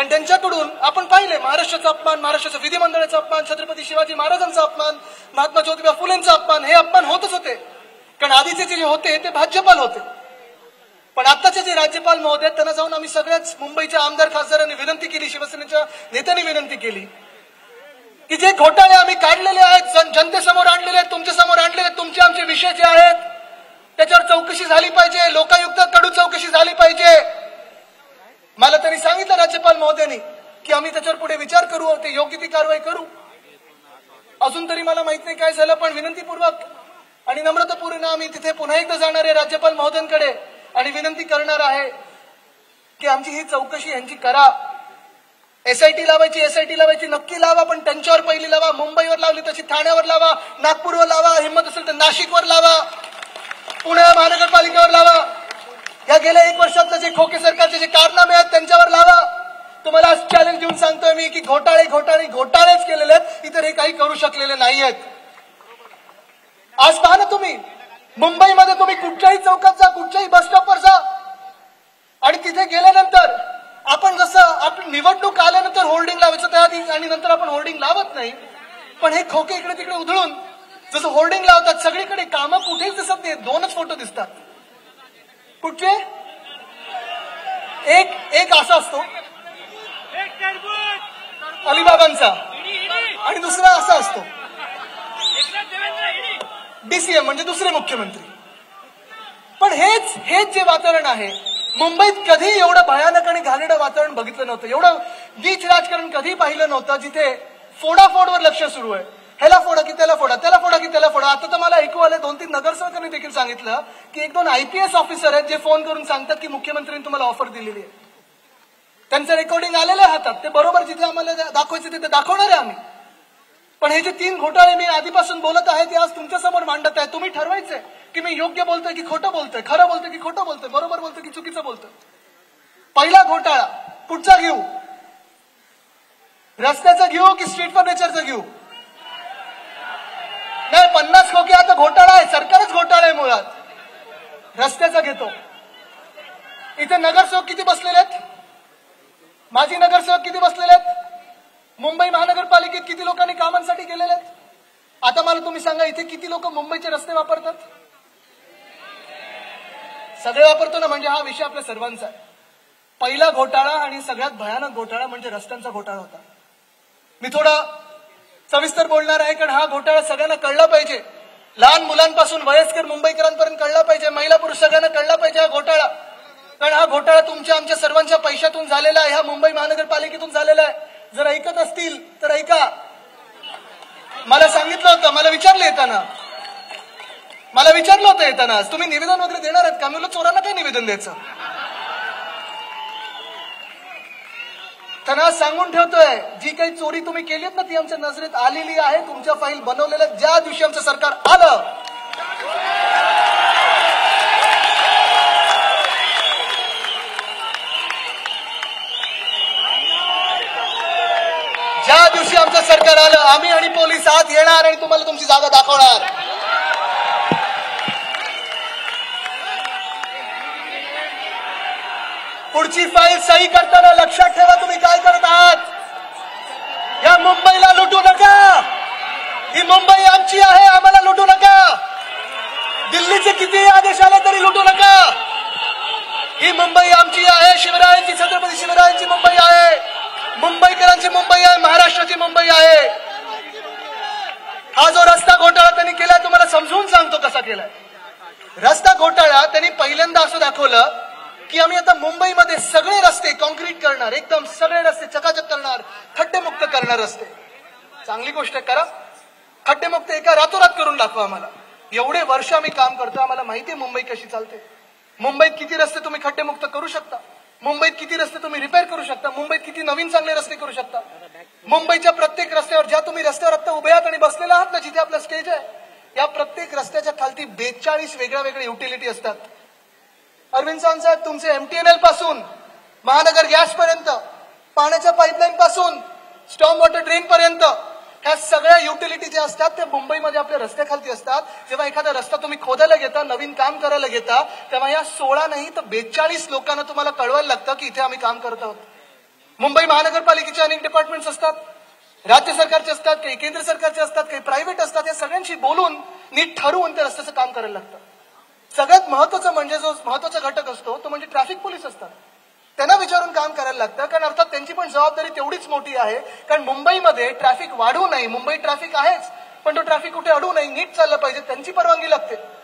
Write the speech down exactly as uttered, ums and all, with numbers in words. कारण त्यांच्याकडून आपण पाहिले महाराष्ट्राचा अपमान, महाराष्ट्राचा विधिमंडळाचा अपमान, छत्रपती शिवाजी महाराजांचा अपमान, महात्मा ज्योतिबा फुलेंचा अपमान, हे अपमान होतच होते। कारण आधीचे जे होते ते भाजपाल होते। पण आताचे जे राज्यपाल महोदय त्यांना जाऊन आम्ही सगळ्याच मुंबईच्या आमदार खासदारांनी विनंती केली, शिवसेनेच्या नेत्यांनी विनंती केली की जे घोटाळे आम्ही काढलेले आहेत, जनतेसमोर आणलेले आहेत, तुमच्या समोर आणलेले, तुमचे आमचे विषय जे आहेत त्याच्यावर चौकशी झाली पाहिजे, लोकायुक्त कडून चौकशी झाली पाहिजे। मला तरी सांगितलं राज्यपाल महोदयांनी की आम्ही त्याच्यावर पुढे विचार करू आणि ते योग्य ती कारवाई करू। अजून तरी मला माहित नाही काय झालं, पण विनंतीपूर्वक आणि नम्रतापूर्ण आम्ही तिथे पुन्हा एकदा जाणार आहे राज्यपाल महोदयांकडे आणि विनंती करणार आहे की आमची ही चौकशी यांची करा। एसआयटी लावायची, एसआयटी लावायची नक्की लावा, पण त्यांच्यावर पहिली लावा। मुंबईवर लावली तशी ठाण्यावर लावा, नागपूरवर लावा, हिंमत असेल तर नाशिकवर लावा, पुणे महानगरपालिकेवर लावा। या गेल्या एक वर्षातले जे खोके सरकारचे जे कारनामे आहेत त्यांच्यावर लावा। तुम्हाला आज चॅलेंज देऊन सांगतोय मी की घोटाळे घोटाळे घोटाळेच केलेले आहेत, इतर हे काही करू शकलेले नाही आहेत। आज पहा ना तुम्ही मुंबईमध्ये तुम्ही कुठच्याही चौकात जा, कुठच्याही बस स्टॉपवर जा आणि तिथे गेल्यानंतर आपण जसं आपण निवडणूक आल्यानंतर होर्डिंग लावायचं त्याआधी आणि नंतर आपण होर्डिंग लावत नाही, पण हे खोके इकडे तिकडे उधळून जसं होर्डिंग लावतात सगळीकडे कामं कुठेच दिसत नाही, दोनच फोटो दिसतात कुठे, एक एक असा असतो अलिबाबांचा आणि दुसरा असा असतो डीसीएम म्हणजे दुसरे मुख्यमंत्री। पण हेच हेच जे वातावरण आहे मुंबईत कधी एवढं भयानक आणि घाणेरडं वातावरण बघितलं नव्हतं, एवढं नीच राजकारण कधी पाहिलं नव्हतं जिथे फोडाफोडवर लक्ष सुरू आहे, ह्याला फोडा की त्याला फोडा, त्याला फोडा की त्याला फोडा। आता तर मला ऐकू आलं दोन तीन नगरसेवकांनी देखील सांगितलं की एक दोन आयपीएस ऑफिसर आहेत जे फोन करून सांगतात की मुख्यमंत्र्यांनी तुम्हाला ऑफर दिलेली आहे, त्यांचं रेकॉर्डिंग आलेलं आहे हातात, ते बरोबर जिथे आम्हाला दाखवायचं तिथे दाखवणार आहे आम्ही। पण हे जे तीन घोटाळे मी आधीपासून बोलत आहे ते आज तुमच्यासमोर मांडत आहे, तुम्ही ठरवायचंय की मी योग्य बोलतोय की खोटं बोलतोय, खरं बोलतोय की खोटं बोलतोय, बरोबर बोलतोय की चुकीचं बोलतोय। पहिला घोटाळा कुठचा घेऊ, रस्त्याचा घेऊ की स्ट्रीट फर्निचरचा घेऊ? नाही, पन्नास खोके आता घोटाळा आहे, सरकारच घोटाळा आहे मुळात। रस्त्याचा घेतो, इथे नगरसेवक किती बसलेले आहेत, माजी नगरसेवक किती बसलेले आहेत, मुंबई महानगरपालिकेत किती लोकांनी कामांसाठी गेलेले आहेत? आता मला तुम्ही सांगा इथे किती लोक मुंबईचे रस्ते वापरतात? सगळे वापरतो ना, म्हणजे हा विषय आपल्या सर्वांचा आहे। पहिला घोटाळा आणि सगळ्यात भयानक घोटाळा म्हणजे रस्त्यांचा घोटाळा होता। मी थोडा सविस्तर बोलणार आहे कारण हा घोटाळा सगळ्यांना कळला पाहिजे, लहान मुलांपासून वयस्कर मुंबईकरांपर्यंत कळला पाहिजे, महिला पुरुष सगळ्यांना कळला पाहिजे हा घोटाळा। कारण हा घोटाळा तुमच्या आमच्या सर्वांच्या पैशातून झालेला आहे, हा मुंबई महानगरपालिकेतून झालेला आहे। जर ऐकत असतील तर ऐका, मला सांगितलं होतं, मला विचारलं येताना मला विचारलं होतं येताना तुम्ही निवेदन वगैरे देणार आहात का? मी बोललो चोरांना काय निवेदन द्यायचं, त्यांना सांगून ठेवतोय जी काही चोरी तुम्ही केली ना ती आमच्या नजरेत आलेली आहे, तुमच्या फाईल बनवलेल्या ज्या दिवशी आमचं सरकार आलं ज्या दिवशी आमचं सरकार आलं आम्ही आणि पोलीस आत येणार आणि तुम्हाला तुमची जागा दाखवणार। पुढची फाईल सही करताना लक्षात ठेवा तुम्ही काय करत आहात, या मुंबईला लुटू नका, ही मुंबई आमची आहे, आम्हाला लुटू नका। दिल्लीचे कितीही आदेश आले तरी लुटू नका, ही मुंबई आमची आहे, शिवरायांची, छत्रपती शिवरायांची मुंबई आहे, मुंबईकरांची मुंबई आहे, महाराष्ट्राची मुंबई आहे। हा जो रस्ता घोटाळा त्यांनी केला तुम्हाला समजून सांगतो कसा केलाय। रस्ता घोटाळा त्यांनी पहिल्यांदा असं दाखवलं की आम्ही आता मुंबईमध्ये सगळे रस्ते कॉन्क्रीट करणार, एकदम सगळे रस्ते चकाचक करणार, खड्डेमुक्त करणार रस्ते। चांगली गोष्ट करा, खड्डेमुक्त एका रातोरात करून दाखवा आम्हाला। एवढे वर्ष आम्ही काम करतो, आम्हाला माहिती आहे मुंबई कशी चालते, मुंबईत किती रस्ते तुम्ही खड्डेमुक्त करू शकता, मुंबईत किती रस्ते तुम्ही रिपेअर करू शकता, मुंबईत किती नवीन चांगले रस्ते करू शकता। मुंबईच्या प्रत्येक रस्त्यावर, ज्या तुम्ही रस्त्यावर आता उभे आहात आणि बसलेला आहात ना जिथे आपला स्टेज आहे, या प्रत्येक रस्त्याच्या खालती बेचाळीस वेगळ्या वेगळ्या युटिलिटी असतात। अरविंद साहेब तुमचे एमटीएनएल पासून महानगर गॅस पर्यंत, पाण्याच्या पाईपलाईन पासून स्टॉर्म वॉटर ड्रेन पर्यंत, ह्या सगळ्या युटिलिटी ज्या असतात त्या मुंबईमध्ये आपल्या रस्त्याखालती असतात। जेव्हा एखादा रस्ता तुम्ही खोदायला घेता, नवीन काम करायला घेता, तेव्हा या सोळा नाही तर बेचाळीस लोकांना तुम्हाला कळवायला लागतं की इथे आम्ही काम करत आहोत। मुंबई महानगरपालिकेचे अनेक डिपार्टमेंट्स असतात, राज्य सरकारचे असतात, काही केंद्र सरकारचे असतात, काही प्रायव्हेट असतात. या सगळ्यांशी बोलून नीट ठरवून त्या रस्त्याचं काम करायला लागतं. सगळ्यात महत्त्वाचं म्हणजे जो महत्त्वाचा घटक असतो तो म्हणजे ट्रॅफिक पोलीस असतात. त्यांना विचारून काम करायला लागतं, कारण अर्थात त्यांची पण जबाबदारी तेवढीच मोठी आहे. कारण मुंबईमध्ये ट्रॅफिक वाढू नये, मुंबई ट्रॅफिक आहेच, पण तो ट्रॅफिक कुठे अडू नये, नीट चाललं पाहिजे, त्यांची परवानगी लागते.